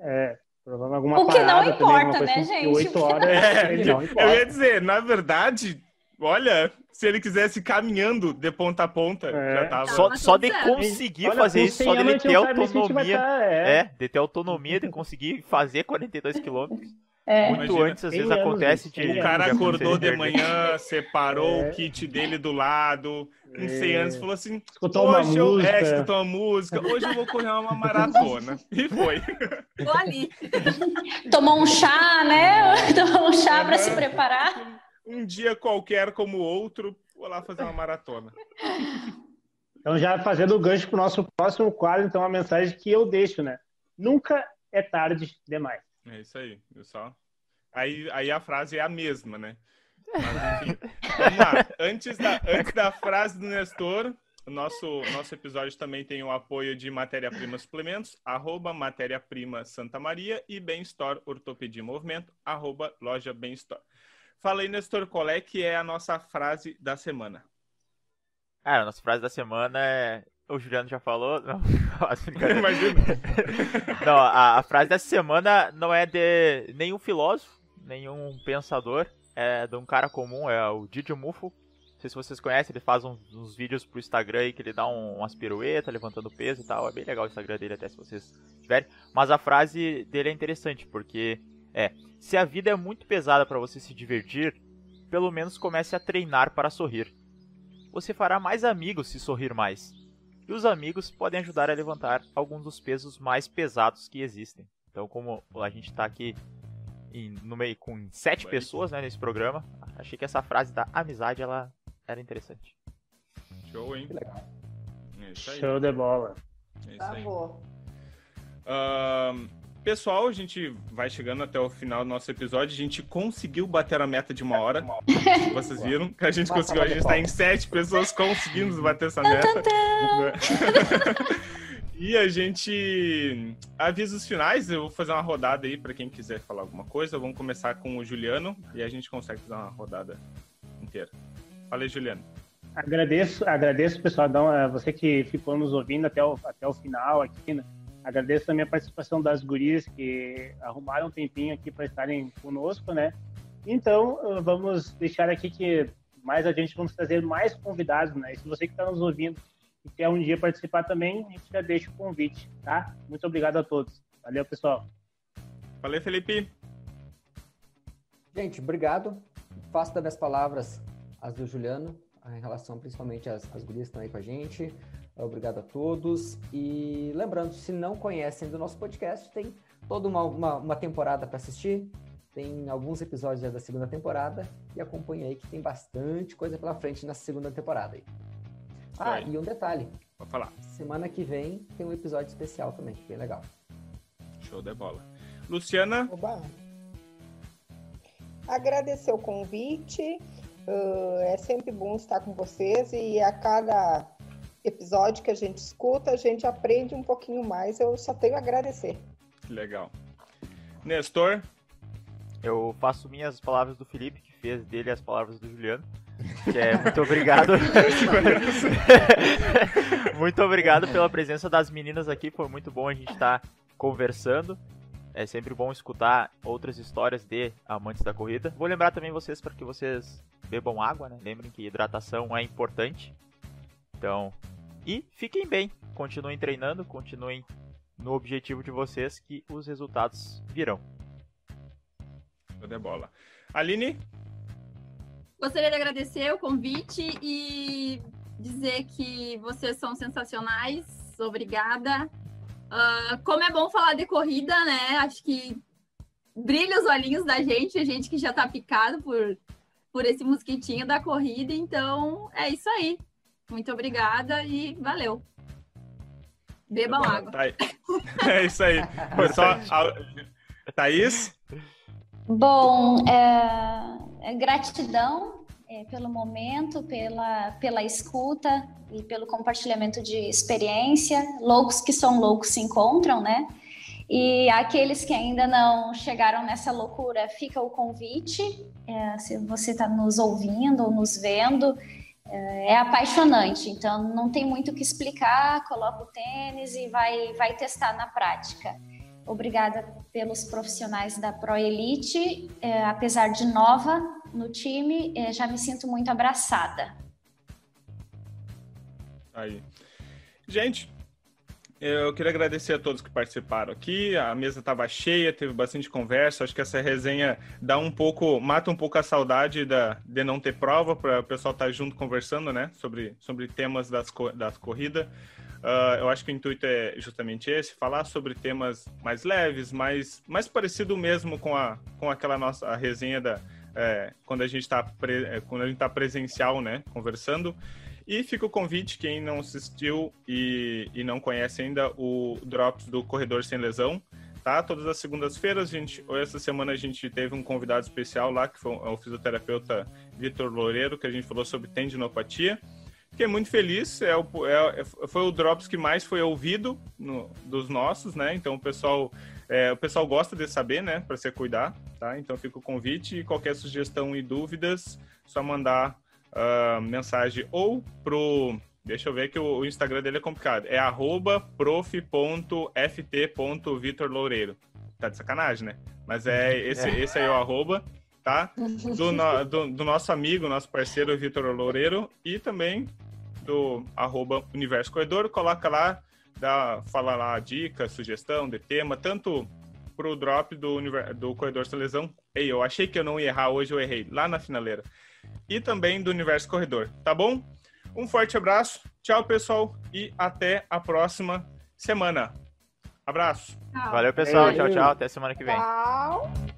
É. Alguma o que não importa, também, né, gente? oito horas, é, não importa. Eu ia dizer, na verdade, olha, se ele quisesse caminhando de ponta a ponta, é. já tava. Só, só de conseguir olha, fazer isso, só de ter autonomia. Estar, é. é, de ter autonomia de conseguir fazer quarenta e dois quilômetros. É. Muito Imagina. Antes, às vezes, acontece de... O cara acordou de manhã, separou é. o kit dele do lado, não sei, antes falou assim, escutou uma música. É, escutou uma música, hoje eu vou correr uma maratona. E foi. Tô ali. Tomou um chá, né? Tomou um chá é, para se preparar. Um dia qualquer como o outro, vou lá fazer uma maratona. Então, já fazendo o gancho para o nosso próximo quadro, então, a mensagem que eu deixo, né? Nunca é tarde demais. É isso aí, pessoal. Aí, aí a frase é a mesma, né? Mas, enfim, vamos lá. Antes da, antes da frase do Nestor, o nosso, nosso episódio também tem o apoio de Matéria Prima Suplementos, arroba Matéria Prima Santa Maria e Bem Store Ortopedia Movimento, arroba Loja Bem Store. Fala aí, Nestor, qual é que é a nossa frase da semana? Cara, a nossa frase da semana é... O Juliano já falou? Não, imagina. Não, a, a frase dessa semana não é de nenhum filósofo, nenhum pensador, é de um cara comum, é o Didi Mufo. Não sei se vocês conhecem, ele faz uns, uns vídeos pro Instagram aí que ele dá um, umas piruetas, levantando peso e tal. É bem legal o Instagram dele, até se vocês tiverem. Mas a frase dele é interessante, porque é: se a vida é muito pesada para você se divertir, pelo menos comece a treinar para sorrir. Você fará mais amigos se sorrir mais. E os amigos podem ajudar a levantar alguns dos pesos mais pesados que existem. Então, como a gente está aqui em, no meio com sete pessoas, né, nesse programa, achei que essa frase da amizade ela era interessante. Show, hein? Que legal. É isso aí. Show de bola. É isso aí. Uh, pessoal, a gente vai chegando até o final do nosso episódio. A gente conseguiu bater a meta de uma hora. Vocês viram que a gente Nossa, conseguiu. A gente está em sete pessoas, conseguimos bater essa meta. E a gente avisa os finais. Eu vou fazer uma rodada aí para quem quiser falar alguma coisa. Vamos começar com o Juliano e a gente consegue fazer uma rodada inteira. Fala aí, Juliano. Agradeço, agradeço, pessoal, você que ficou nos ouvindo até o, até o final aqui, né? Agradeço também a participação das gurias que arrumaram um tempinho aqui para estarem conosco, né? Então, vamos deixar aqui que mais a gente vamos trazer mais convidados, né? E se você que está nos ouvindo e quer um dia participar também, a gente já deixa o convite, tá? Muito obrigado a todos. Valeu, pessoal. Valeu, Felipe. Gente, obrigado. Faço das minhas palavras as do Juliano, em relação principalmente às, às gurias que estão aí com a gente. Obrigado a todos. E lembrando, se não conhecem do nosso podcast, tem toda uma, uma, uma temporada para assistir. Tem alguns episódios já da segunda temporada. E acompanha aí que tem bastante coisa pela frente na segunda temporada aí. Ah, é. E um detalhe. Vou falar. Semana que vem tem um episódio especial também, bem legal. Show de bola. Luciana? Oba. Agradecer o convite. Uh, é sempre bom estar com vocês e a cada episódio que a gente escuta, a gente aprende um pouquinho mais. Eu só tenho a agradecer. Legal. Nestor? Eu faço minhas palavras do Felipe, que fez dele as palavras do Juliano. Que é, muito obrigado. Muito obrigado pela presença das meninas aqui. Foi muito bom a gente estar tá conversando. É sempre bom escutar outras histórias de amantes da corrida. Vou lembrar também vocês para que vocês bebam água, né? Lembrem que hidratação é importante. Então, e fiquem bem. Continuem treinando, continuem no objetivo de vocês que os resultados virão. Show de bola. Aline? Gostaria de agradecer o convite e dizer que vocês são sensacionais. Obrigada. Uh, como é bom falar de corrida, né? Acho que brilha os olhinhos da gente, a gente que já tá picado por, por esse mosquitinho da corrida. Então, é isso aí. Muito obrigada e valeu. Bebam água. Tá, é isso aí. Foi só a... Thaís? Bom, é... gratidão é, pelo momento, pela, pela escuta e pelo compartilhamento de experiência. Loucos que são loucos se encontram, né? E aqueles que ainda não chegaram nessa loucura, fica o convite. É, se você está nos ouvindo ou nos vendo, é apaixonante, então não tem muito o que explicar, coloca o tênis e vai, vai testar na prática. Obrigada pelos profissionais da Pro Elite, é, apesar de nova no time, é, já me sinto muito abraçada. Aí. Gente, eu queria agradecer a todos que participaram aqui, a mesa estava cheia, teve bastante conversa, acho que essa resenha dá um pouco, mata um pouco a saudade da, de não ter prova, para o pessoal estar tá junto conversando, né, sobre, sobre temas das, das corridas. Uh, eu acho que o intuito é justamente esse, falar sobre temas mais leves, mais, mais parecido mesmo com, a, com aquela nossa a resenha da, é, quando a gente está pre, tá presencial, né, conversando. E fica o convite, quem não assistiu e, e não conhece ainda, o Drops do Corredor Sem Lesão, tá? Todas as segundas-feiras, essa semana a gente teve um convidado especial lá, que foi o fisioterapeuta Vitor Loureiro, que a gente falou sobre tendinopatia. Fiquei muito feliz, é o, é, foi o Drops que mais foi ouvido no, dos nossos, né? Então o pessoal, é, o pessoal gosta de saber, né? Para se cuidar, tá? Então fica o convite e qualquer sugestão e dúvidas, só mandar... Uh, mensagem ou pro... Deixa eu ver que o, o Instagram dele é complicado. É arroba prof ponto f t ponto vitor loureiro. Tá de sacanagem, né? Mas é esse, é. esse aí é o arroba, tá? Do, no, do, do nosso amigo, nosso parceiro Vitor Loureiro e também do arroba Universo Corredor. Coloca lá, dá, fala lá a dica, sugestão de tema, tanto pro drop do, do Corredor Sem Lesão. Ei, eu achei que eu não ia errar, hoje eu errei. Lá na finaleira. E também do Universo Corredor, tá bom? Um forte abraço, tchau pessoal e até a próxima semana. Abraço. Tchau. Valeu pessoal, tchau, tchau, até semana que vem. Tchau.